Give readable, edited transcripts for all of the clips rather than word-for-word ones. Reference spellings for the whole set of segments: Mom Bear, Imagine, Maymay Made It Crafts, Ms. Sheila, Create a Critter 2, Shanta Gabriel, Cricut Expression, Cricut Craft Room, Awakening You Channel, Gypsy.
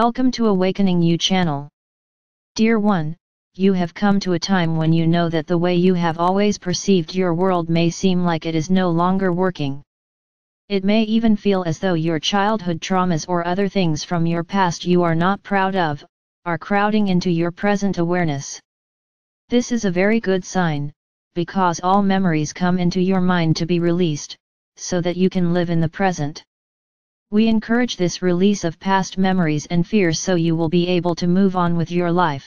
Welcome to Awakening You Channel. Dear one, you have come to a time when you know that the way you have always perceived your world may seem like it is no longer working. It may even feel as though your childhood traumas or other things from your past you are not proud of, are crowding into your present awareness. This is a very good sign, because all memories come into your mind to be released, so that you can live in the present. We encourage this release of past memories and fears so you will be able to move on with your life.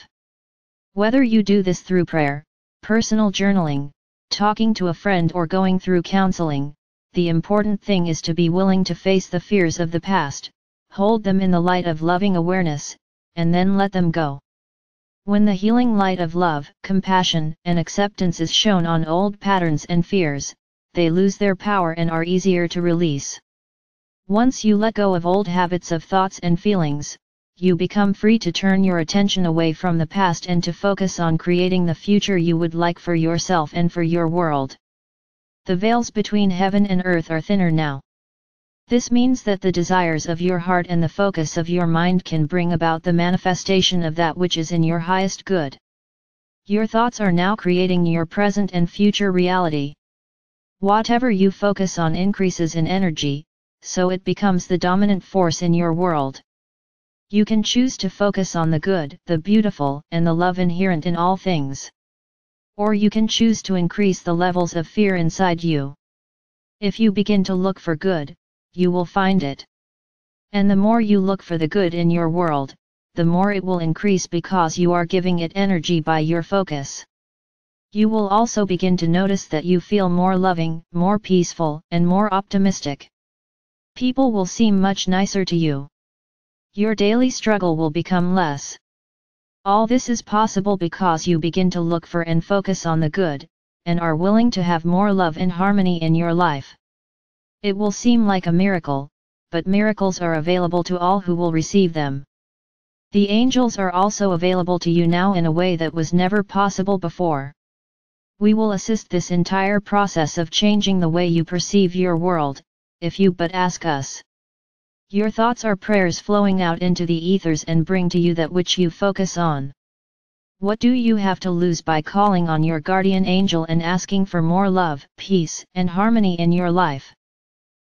Whether you do this through prayer, personal journaling, talking to a friend or going through counseling, the important thing is to be willing to face the fears of the past, hold them in the light of loving awareness, and then let them go. When the healing light of love, compassion, and acceptance is shown on old patterns and fears, they lose their power and are easier to release. Once you let go of old habits of thoughts and feelings, you become free to turn your attention away from the past and to focus on creating the future you would like for yourself and for your world. The veils between heaven and earth are thinner now. This means that the desires of your heart and the focus of your mind can bring about the manifestation of that which is in your highest good. Your thoughts are now creating your present and future reality. Whatever you focus on increases in energy, so it becomes the dominant force in your world. You can choose to focus on the good, the beautiful, and the love inherent in all things. Or you can choose to increase the levels of fear inside you. If you begin to look for good, you will find it. And the more you look for the good in your world, the more it will increase because you are giving it energy by your focus. You will also begin to notice that you feel more loving, more peaceful, and more optimistic. People will seem much nicer to you. Your daily struggle will become less. All this is possible because you begin to look for and focus on the good, and are willing to have more love and harmony in your life. It will seem like a miracle, but miracles are available to all who will receive them. The angels are also available to you now in a way that was never possible before. We will assist this entire process of changing the way you perceive your world, if you but ask us. Your thoughts are prayers flowing out into the ethers and bring to you that which you focus on. What do you have to lose by calling on your guardian angel and asking for more love, peace, and harmony in your life?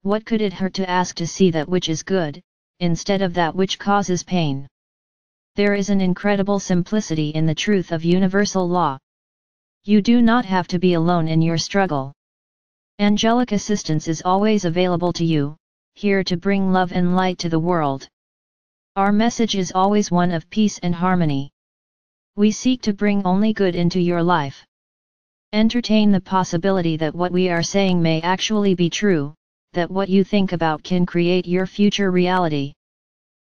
What could it hurt to ask to see that which is good, instead of that which causes pain? There is an incredible simplicity in the truth of universal law. You do not have to be alone in your struggle. Angelic assistance is always available to you, here to bring love and light to the world. Our message is always one of peace and harmony. We seek to bring only good into your life. Entertain the possibility that what we are saying may actually be true, that what you think about can create your future reality.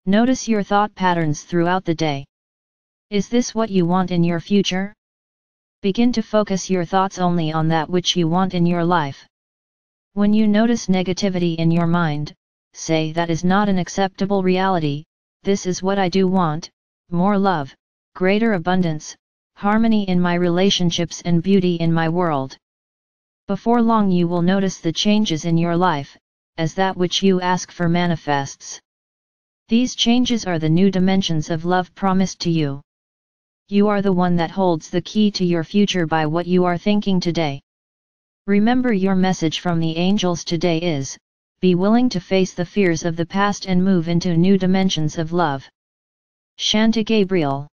Notice your thought patterns throughout the day. Is this what you want in your future? Begin to focus your thoughts only on that which you want in your life. When you notice negativity in your mind, say that is not an acceptable reality, this is what I do want, more love, greater abundance, harmony in my relationships and beauty in my world. Before long you will notice the changes in your life, as that which you ask for manifests. These changes are the new dimensions of love promised to you. You are the one that holds the key to your future by what you are thinking today. Remember your message from the angels today is, be willing to face the fears of the past and move into new dimensions of love. Shanta Gabriel.